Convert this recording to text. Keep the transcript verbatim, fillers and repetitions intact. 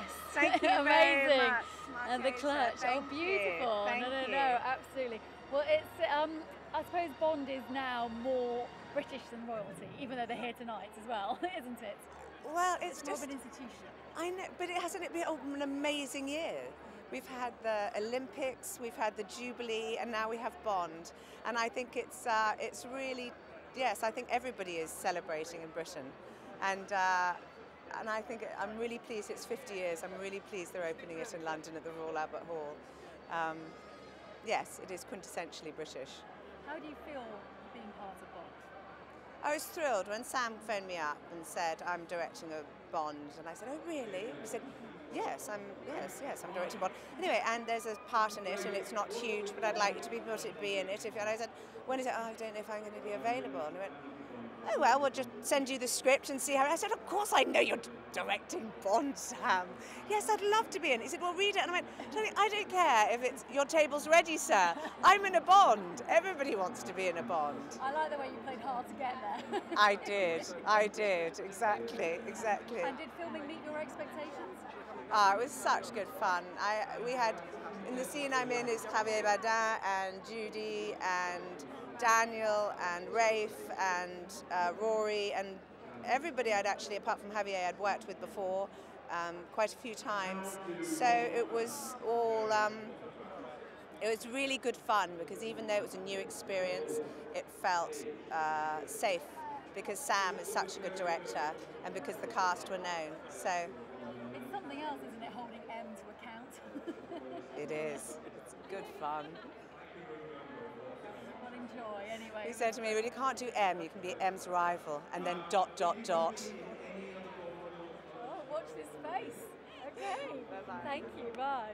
Yes, thank you very amazing. Much. And the clutch, thank oh beautiful. Thank no, no, no, absolutely. Well, it's um, I suppose Bond is now more British than royalty, even though they're here tonight as well, isn't it? Well, it's, it's just more of an institution. I know, but it hasn't it been an amazing year? We've had the Olympics, we've had the Jubilee, and now we have Bond. And I think it's uh, it's really, yes, I think everybody is celebrating in Britain, and. Uh, And I think I'm really pleased, it's fifty years, I'm really pleased they're opening it in London at the Royal Albert Hall. Um, yes, it is quintessentially British. How do you feel being part of Bond? I was thrilled when Sam phoned me up and said, I'm directing a Bond. And I said, oh really? He said, yes, I'm, yes, yes, I'm directing Bond. Anyway, and there's a part in it and it's not huge, but I'd like you to be put it be in it. If, and I said, when is it? Oh, I don't know if I'm going to be available. And he went, oh well, we'll just send you the script and see how. I said, of course I know you're directing Bond, Sam. Yes, I'd love to be in it. He said, well, read it. And I went, I don't care if it's your table's ready, sir. I'm in a Bond. Everybody wants to be in a Bond. I like the way you played hard to get there. I did. I did. Exactly. Exactly. And did filming meet your expectations? Ah, it was such good fun. I we had in the scene I'm in is Javier Bardem and Judy and Daniel and Rafe and uh, Rory and everybody I'd actually, apart from Javier, I'd worked with before um, quite a few times. So it was all, um, it was really good fun because even though it was a new experience, it felt uh, safe because Sam is such a good director and because the cast were known. So it's something else, isn't it, holding M to account? It is. It's good fun. Enjoy, anyway. He said to me, well, you can't do M, you can be M's rival, and then dot, dot, dot. Well, watch this space. Okay. Bye-bye. Thank you. Bye.